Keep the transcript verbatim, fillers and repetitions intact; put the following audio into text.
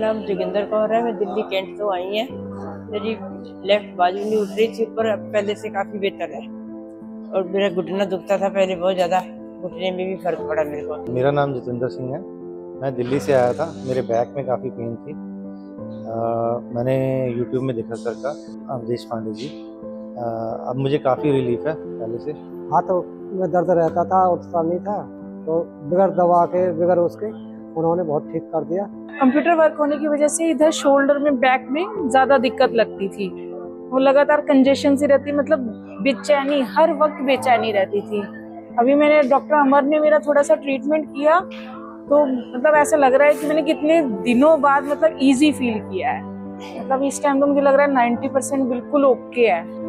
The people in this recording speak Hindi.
नाम जोगिंदर कौर है। मैं दिल्ली कैंट से आई है। मेरी लेफ्ट बाजू नहीं उठ रही थी पर अब पहले से काफ़ी बेहतर है। और मेरा घुटना दुखता था पहले बहुत ज़्यादा, घुटने में भी फर्क पड़ा मेरे को। मेरा नाम जितेंद्र सिंह है। मैं दिल्ली से आया था। मेरे बैक में काफ़ी पेन थी। आ, मैंने यूट्यूब में देखा सर का अवधेश पांडे जी। आ, अब मुझे काफ़ी रिलीफ है पहले से। हाथ में दर्द रहता था, उठता नहीं था, तो बगैर दवा के बगैर उसके उन्होंने बहुत ठीक कर दिया। कंप्यूटर वर्क होने की वजह से इधर शोल्डर में बैक में ज़्यादा दिक्कत लगती थी। वो लगातार कंजेशन सी रहती, मतलब बेचैनी, हर वक्त बेचैनी रहती थी। अभी मैंने डॉक्टर अमर ने मेरा थोड़ा सा ट्रीटमेंट किया तो मतलब ऐसा लग रहा है कि मैंने कितने दिनों बाद मतलब इजी फील किया है। मतलब इस टाइम तो मुझे लग रहा है नाइन्टी परसेंट बिल्कुल ओके है।